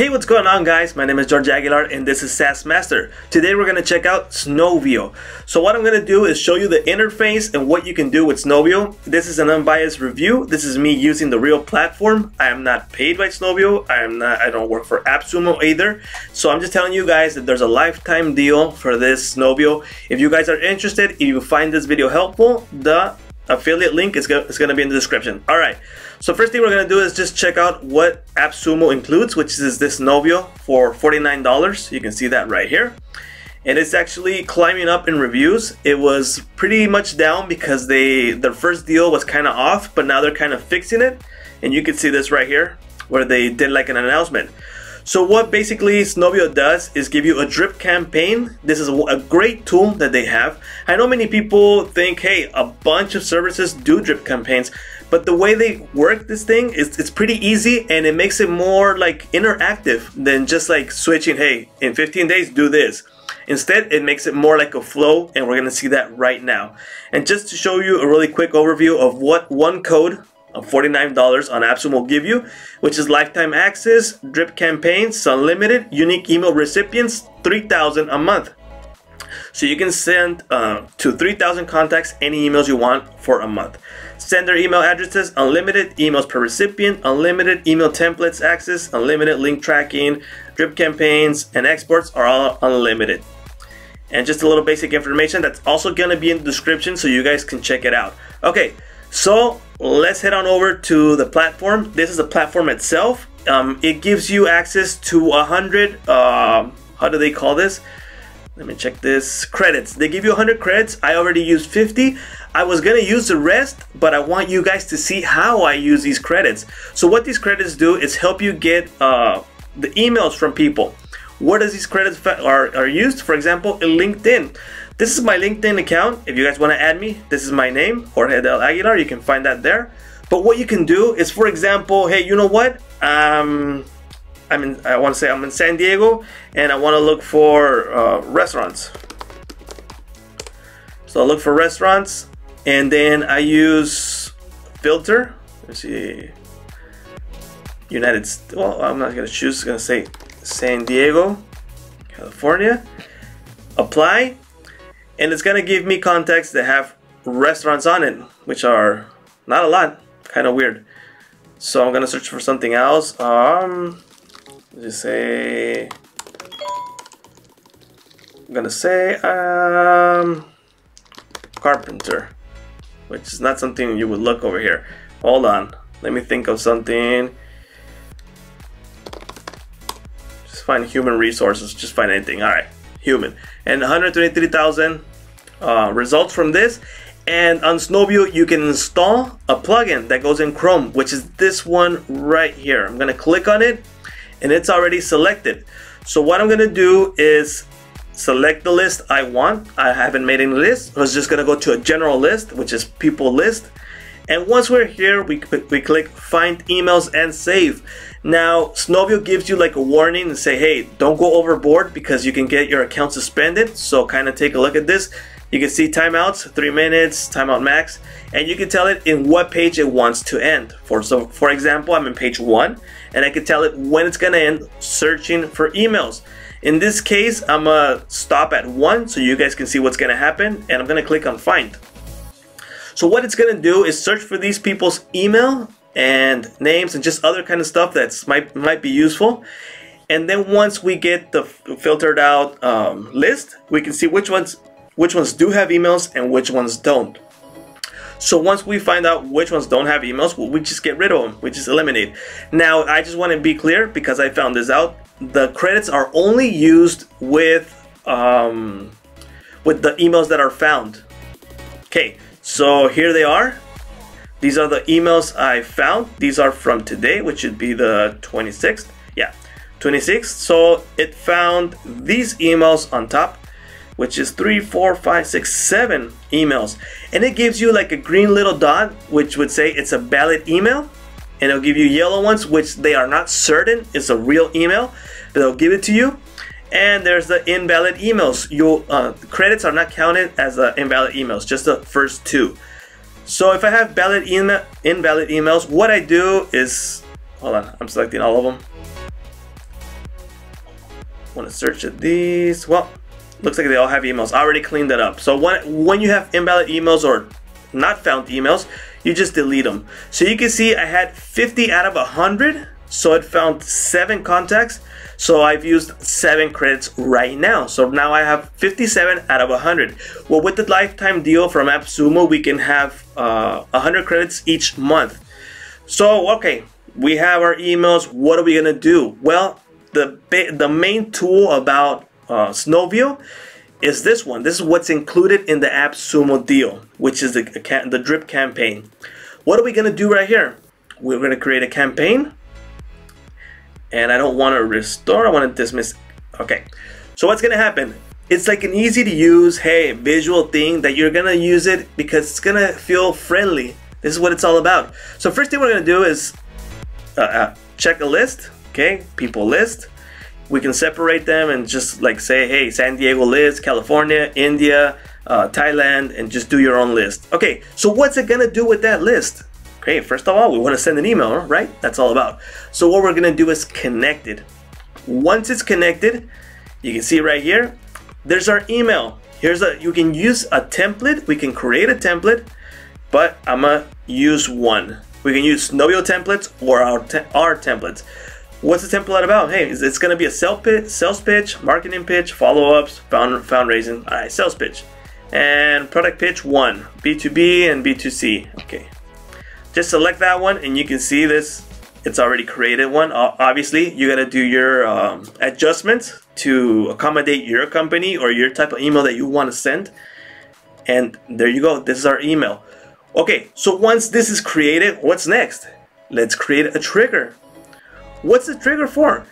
Hey, what's going on, guys? My name is George Aguilar and this is SaaS Master. Today we're going to check out Snov.io. So what I'm going to do is show you the interface and what you can do with Snov.io. This is an unbiased review. This is me using the real platform. I am not paid by Snov.io. I don't work for AppSumo either. So I'm just telling you guys that there's a lifetime deal for this Snov.io. If you guys are interested, if you find this video helpful, the affiliate link is going to be in the description. All right. So first thing we're going to do is just check out what AppSumo includes, which is this Snov.io for $49. You can see that right here. And it's actually climbing up in reviews. It was pretty much down because their first deal was kind of off, but now they're kind of fixing it. And you can see this right here where they did like an announcement. So what basically Snov.io does is give you a drip campaign. This is a great tool that they have. I know many people think, hey, a bunch of services do drip campaigns, but the way they work this thing is it's pretty easy and it makes it more like interactive than just like switching, hey, in 15 days, do this. Instead, it makes it more like a flow, and we're gonna see that right now. And just to show you a really quick overview of what one code of $49 on AppSumo will give you, which is lifetime access, drip campaigns, unlimited, unique email recipients, 3,000 a month. So you can send to 3,000 contacts any emails you want for a month. Send their email addresses, unlimited emails per recipient, unlimited email templates access, unlimited link tracking, drip campaigns, and exports are all unlimited. And just a little basic information that's also gonna be in the description so you guys can check it out. Okay, so let's head on over to the platform. This is the platform itself. It gives you access to 100, how do they call this? Let me check this, credits. They give you 100 credits. I already used 50. I was gonna use the rest, but I want you guys to see how I use these credits. So what these credits do is help you get the emails from people. Where does these credits are used? For example, in LinkedIn. This is my LinkedIn account. If you guys wanna add me, this is my name, Jorge del Aguilar, you can find that there. But what you can do is, for example, hey, you know what? I wanna say I'm in San Diego and I wanna look for restaurants. So I look for restaurants and then I use filter, let's see, well, I'm not gonna choose, I'm gonna say San Diego, California, apply. And it's gonna give me contacts that have restaurants on it, which are not a lot, kind of weird. So I'm gonna search for something else. Just say, I'm gonna say carpenter, which is not something you would look over here. Hold on, let me think of something. Just find human resources, just find anything, all right. Human. And 123,000 results from this. And on Snov.io you can install a plugin that goes in Chrome, which is this one right here. I'm gonna click on it and it's already selected. So what I'm gonna do is select the list I want. I haven't made any list. I was just gonna go to a general list, which is people list. And once we're here, we click find emails and save. Now, Snov.io gives you like a warning and say, hey, don't go overboard because you can get your account suspended. So kind of take a look at this. You can see timeouts, 3 minutes, timeout max, and you can tell it in what page it wants to end. For example, I'm in page 1 and I can tell it when it's gonna end searching for emails. In this case, I'm gonna stop at 1 so you guys can see what's gonna happen, and I'm gonna click on find. So what it's gonna do is search for these people's email and names and just other kind of stuff that might be useful. And then once we get the filtered out list, we can see which ones do have emails and which ones don't. So once we find out which ones don't have emails, we just get rid of them, we just eliminate. Now, I just wanna be clear because I found this out. The credits are only used with the emails that are found. Okay. So here they are. These are the emails I found. These are from today, which should be the 26th. Yeah, 26th. So it found these emails on top, which is 3, 4, 5, 6, 7 emails. And it gives you like a green little dot, which would say it's a valid email. And it'll give you yellow ones, which they are not certain is a real email, but they'll give it to you. And there's the invalid emails. Your credits are not counted as invalid emails, just the first 2. So if I have invalid emails, what I do is, hold on, I'm selecting all of them. want to search at these. Well, looks like they all have emails. I already cleaned that up. So when you have invalid emails or not found emails, you just delete them. So you can see I had 50 out of 100. So it found 7 contacts. So I've used 7 credits right now. So now I have 57 out of 100. Well, with the lifetime deal from AppSumo, we can have 100 credits each month. So, okay, we have our emails. What are we gonna do? Well, the main tool about Snov.io is this one. This is what's included in the AppSumo deal, which is the drip campaign. What are we gonna do right here? We're gonna create a campaign. And I don't want to restore, I want to dismiss. Okay, so what's gonna happen? It's like an easy to use, hey, visual thing that you're gonna use it because it's gonna feel friendly. This is what it's all about. So first thing we're gonna do is check a list, okay, people list. We can separate them and just like say, hey, San Diego list, California, India, Thailand, and just do your own list. Okay, so what's it gonna do with that list? Okay, first of all, we want to send an email, right? That's all about. So what we're gonna do is connect it. Once it's connected, you can see right here, there's our email. Here's a, you can use a template. We can create a template, but I'm gonna use one. We can use Snov.io templates or our templates. What's the template about? Hey, it's gonna be a sales pitch, marketing pitch, follow-ups, fundraising. All right, sales pitch. And product pitch one, B2B and B2C, okay. Just select that one and you can see this, it's already created one. Obviously, you gotta do your adjustments to accommodate your company or your type of email that you wanna send. And there you go, this is our email. Okay, so once this is created, what's next? Let's create a trigger. What's the trigger for?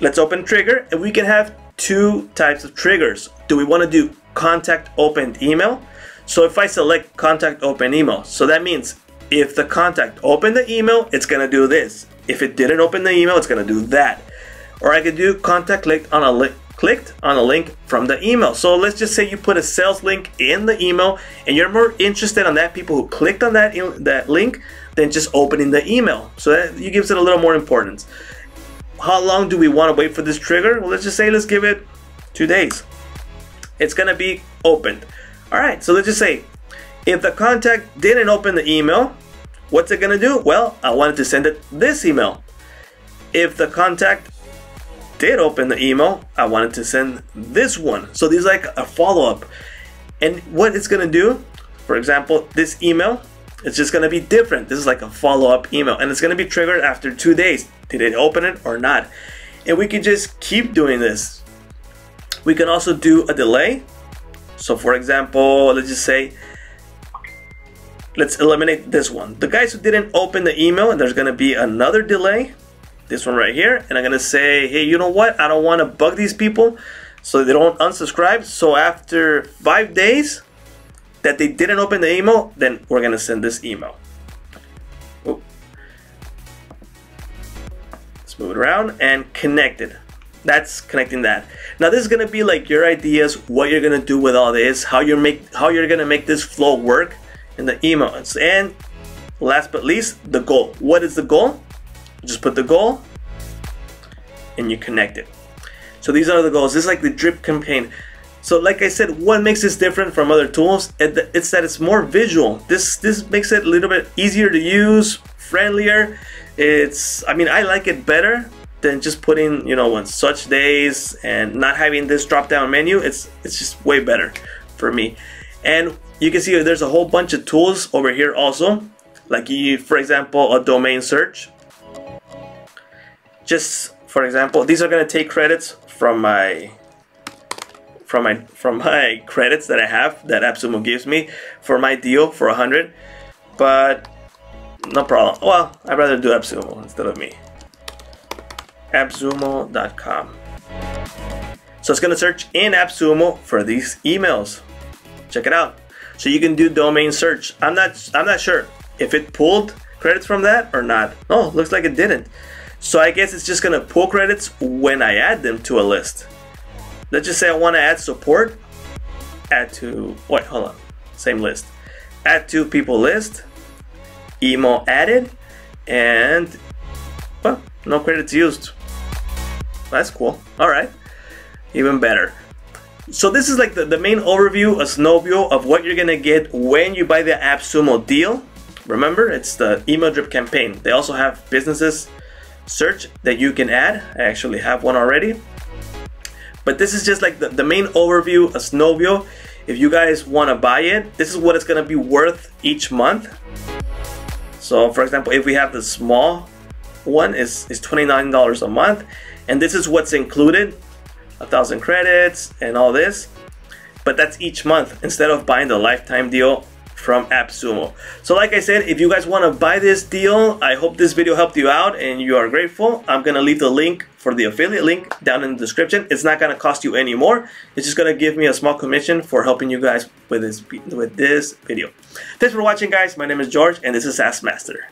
Let's open trigger and we can have two types of triggers. Do we wanna do contact opened email? So if I select contact open email, so that means if the contact opened the email, it's gonna do this. If it didn't open the email, it's gonna do that. Or I could do contact clicked on a link from the email. So let's just say you put a sales link in the email and you're more interested on that people who clicked on that link than just opening the email. So that you gives it a little more importance. How long do we wanna wait for this trigger? Well, let's just say let's give it 2 days. It's gonna be opened. All right, so let's just say, if the contact didn't open the email, what's it gonna do? Well, I wanted to send it this email. If the contact did open the email, I wanted to send this one. So these are like a follow-up. And what it's gonna do, for example, this email, it's just gonna be different. This is like a follow-up email and it's gonna be triggered after 2 days. Did it open it or not? And we can just keep doing this. We can also do a delay. So for example, let's just say, let's eliminate this one. The guys who didn't open the email, and there's gonna be another delay, this one right here, and I'm gonna say, hey, you know what? I don't wanna bug these people so they don't unsubscribe. So after 5 days that they didn't open the email, then we're gonna send this email. Ooh. Let's move it around and connect it. That's connecting that. Now this is gonna be like your ideas, what you're gonna do with all this, how you're gonna make this flow work in the emails. And last but least, the goal. What is the goal? Just put the goal and you connect it. So these are the goals. This is like the drip campaign. So like I said, what makes this different from other tools? It's that it's more visual. This makes it a little bit easier to use, friendlier. It's, I mean, I like it better than just putting, you know, on such days and not having this drop down menu. It's just way better for me. And you can see there's a whole bunch of tools over here also, like you, for example, a domain search. Just for example, these are gonna take credits from my credits that I have that AppSumo gives me for my deal for 100, but no problem. Well, I'd rather do AppSumo instead of me. AppSumo.com. So it's gonna search in AppSumo for these emails. Check it out. So you can do domain search. I'm not sure if it pulled credits from that or not. Oh, looks like it didn't. So I guess it's just gonna pull credits when I add them to a list. Let's just say I wanna add support, add to, wait, hold on, same list. Add to people list, email added, and well, no credits used. That's cool, all right. even better. So this is like the main overview of Snov.io, of what you're gonna get when you buy the AppSumo deal. Remember, it's the email drip campaign. They also have businesses search that you can add. I actually have one already. But this is just like the main overview of Snov.io. If you guys wanna buy it, this is what it's gonna be worth each month. So for example, if we have the small one, is $29 a month, and this is what's included, 1,000 credits and all this, but that's each month instead of buying the lifetime deal from AppSumo. So like I said, if you guys want to buy this deal, I hope this video helped you out and you are grateful. I'm gonna leave the link for the affiliate link down in the description. It's not gonna cost you any more. It's just gonna give me a small commission for helping you guys with this video. Thanks for watching, guys. My name is George and this is SaaS Master.